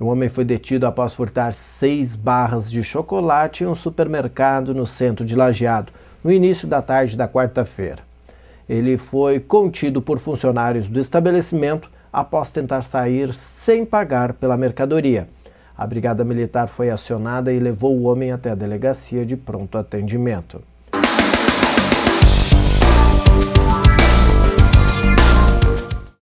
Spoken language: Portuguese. O homem foi detido após furtar 6 barras de chocolate em um supermercado no centro de Lajeado, no início da tarde da quarta-feira. Ele foi contido por funcionários do estabelecimento após tentar sair sem pagar pela mercadoria. A Brigada Militar foi acionada e levou o homem até a delegacia de pronto atendimento.